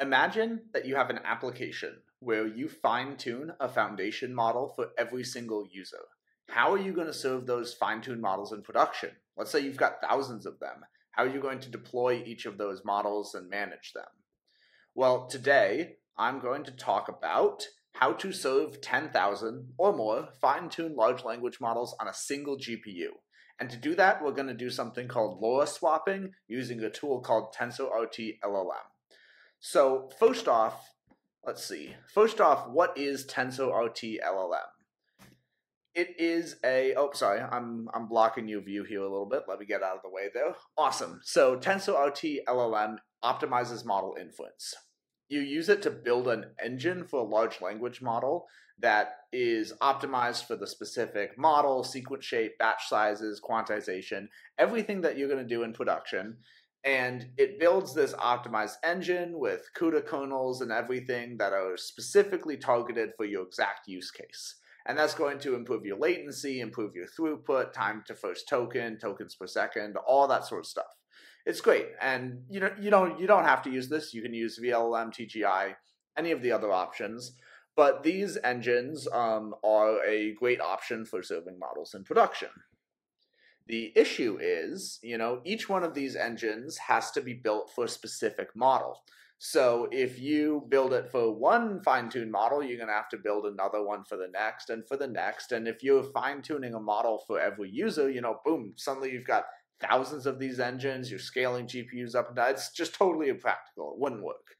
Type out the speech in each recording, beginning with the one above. Imagine that you have an application where you fine-tune a foundation model for every single user. How are you going to serve those fine-tuned models in production? Let's say you've got thousands of them. How are you going to deploy each of those models and manage them? Well, today I'm going to talk about how to serve 10,000 or more fine-tuned large language models on a single GPU. And to do that, we're going to do something called LoRA swapping using a tool called TensorRT LLM. So first off, what is TensorRT LLM? It is a, oh, sorry, I'm blocking your view here a little bit. Let me get out of the way there. Awesome. So TensorRT LLM optimizes model inference. You use it to build an engine for a large language model that is optimized for the specific model, sequence shape, batch sizes, quantization, everything that you're going to do in production. And it builds this optimized engine with CUDA kernels and everything that are specifically targeted for your exact use case. And that's going to improve your latency, improve your throughput, time to first token, tokens per second, all that sort of stuff. It's great. And you don't have to use this. You can use VLLM, TGI, any of the other options. But these engines are a great option for serving models in production. The issue is, each one of these engines has to be built for a specific model. So if you build it for one fine-tuned model, you're going to have to build another one for the next and for the next. And if you're fine-tuning a model for every user, boom, suddenly you've got thousands of these engines, you're scaling GPUs up and down. It's just totally impractical. It wouldn't work.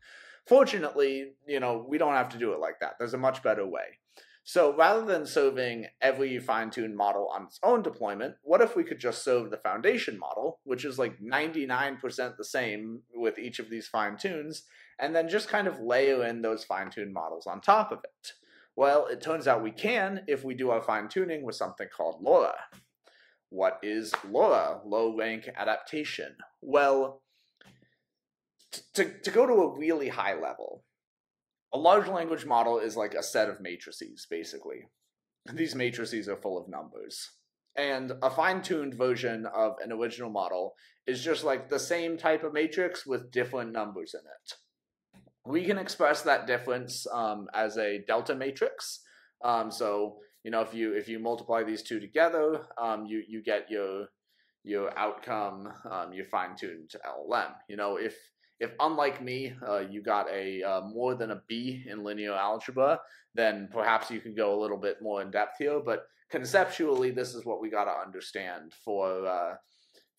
Fortunately, we don't have to do it like that. There's a much better way. So rather than serving every fine-tuned model on its own deployment, what if we could just serve the foundation model, which is like 99% the same with each of these fine-tunes, and then just kind of layer in those fine-tuned models on top of it? Well, it turns out we can if we do our fine-tuning with something called LoRA. What is LoRA? Low-rank adaptation. Well, to go to a really high level, a large language model is like a set of matrices, basically. These matrices are full of numbers. And a fine-tuned version of an original model is just like the same type of matrix with different numbers in it. We can express that difference as a delta matrix. If you multiply these two together, you get your outcome, your fine-tuned LLM. If unlike me, you got a more than a B in linear algebra, then perhaps you can go a little bit more in depth here. But conceptually, this is what we got to understand for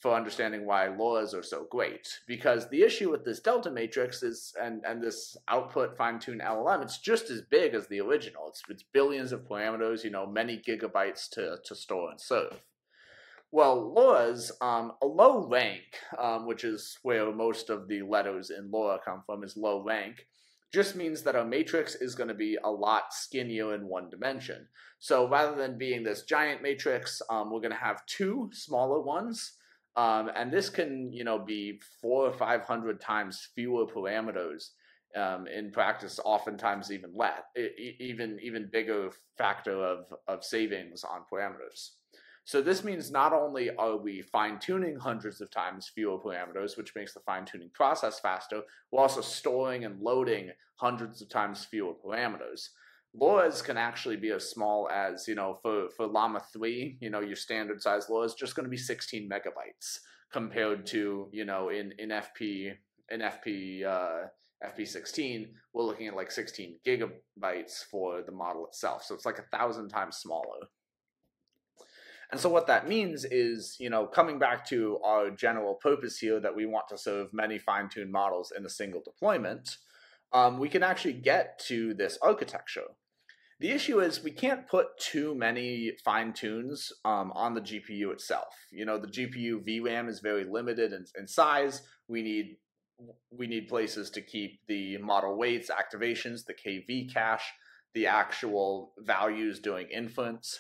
understanding why LoRAs are so great. Because the issue with this delta matrix is, and this output fine-tuned LLM, it's just as big as the original. It's billions of parameters, many gigabytes to store and serve. Well, LoRAs, a low rank, which is where most of the letters in LoRA come from, is low rank, just means that our matrix is going to be a lot skinnier in one dimension. So rather than being this giant matrix, we're going to have two smaller ones, and this can, be 400 or 500 times fewer parameters. In practice, oftentimes even even bigger factor of savings on parameters. So this means not only are we fine-tuning hundreds of times fewer parameters, which makes the fine-tuning process faster, we're also storing and loading hundreds of times fewer parameters. LoRAs can actually be as small as, for Llama 3, your standard size LoRA is just going to be 16 megabytes compared to, in FP16, we're looking at like 16 gigabytes for the model itself. So it's like 1,000 times smaller. And so what that means is, coming back to our general purpose here that we want to serve many fine-tuned models in a single deployment, we can actually get to this architecture. The issue is we can't put too many fine-tunes on the GPU itself. The GPU VRAM is very limited in size. We need places to keep the model weights, activations, the KV cache, the actual values during inference.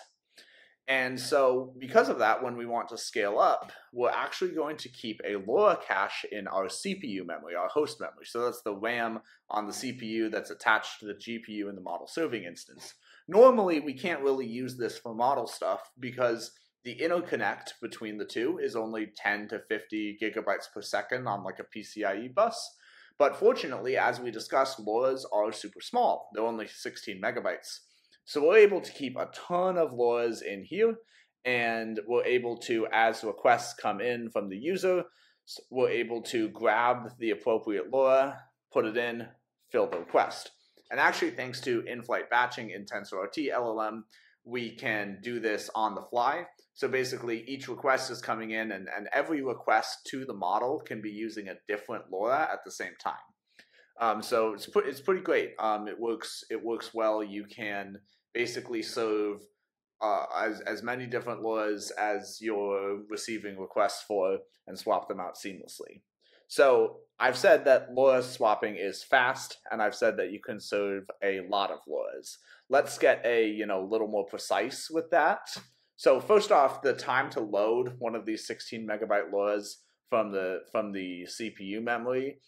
And so because of that, when we want to scale up, we're actually going to keep a LoRA cache in our CPU memory, our host memory. So that's the RAM on the CPU that's attached to the GPU in the model serving instance. Normally, we can't really use this for model stuff because the interconnect between the two is only 10 to 50 gigabytes per second on like a PCIe bus. But fortunately, as we discussed, LoRAs are super small. They're only 16 megabytes. So we're able to keep a ton of LoRAs in here, and we're able to, as requests come in from the user, we're able to grab the appropriate LoRA, put it in, fill the request. And actually, thanks to in-flight batching in TensorRT LLM, we can do this on the fly. So basically, each request is coming in, and every request to the model can be using a different LoRA at the same time. So it's pretty great. It works well. You can basically serve as many different LoRAs as you're receiving requests for and swap them out seamlessly. So I've said that LoRA swapping is fast, and I've said that you can serve a lot of LoRAs. Let's get a little more precise with that. So first off, the time to load one of these 16 megabyte LoRAs from the CPU memory,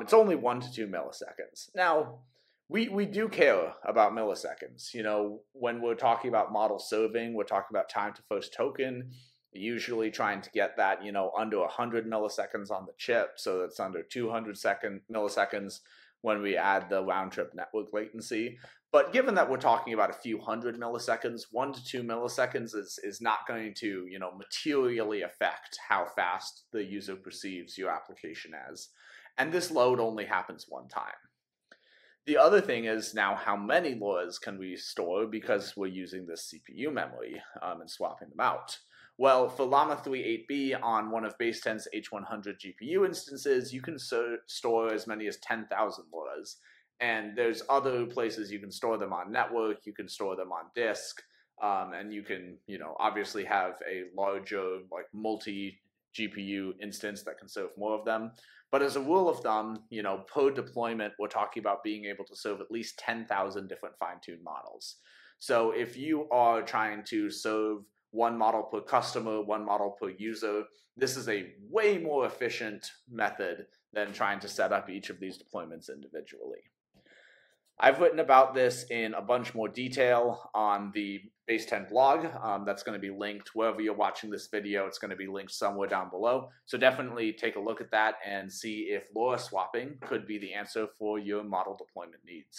it's only 1 to 2 milliseconds. Now, we do care about milliseconds. When we're talking about model serving, we're talking about time to first token. Usually trying to get that, under 100 milliseconds on the chip, so that's under 200 milliseconds when we add the round trip network latency. But given that we're talking about a few hundred milliseconds, 1 to 2 milliseconds is not going to, materially affect how fast the user perceives your application as. And this load only happens one time. The other thing is now how many LoRAs can we store because we're using this CPU memory and swapping them out. Well, for Llama 3 8B on one of Baseten's H100 GPU instances, you can store as many as 10,000 LoRAs. And there's other places you can store them on network, you can store them on disk, and you can, obviously have a larger, multi-GPU instance that can serve more of them. But as a rule of thumb, per deployment, we're talking about being able to serve at least 10,000 different fine-tuned models. So if you are trying to serve one model per customer, one model per user, this is a way more efficient method than trying to set up each of these deployments individually. I've written about this in a bunch more detail on the Baseten blog. That's going to be linked wherever you're watching this video. It's going to be linked somewhere down below. So definitely take a look at that and see if LoRA swapping could be the answer for your model deployment needs.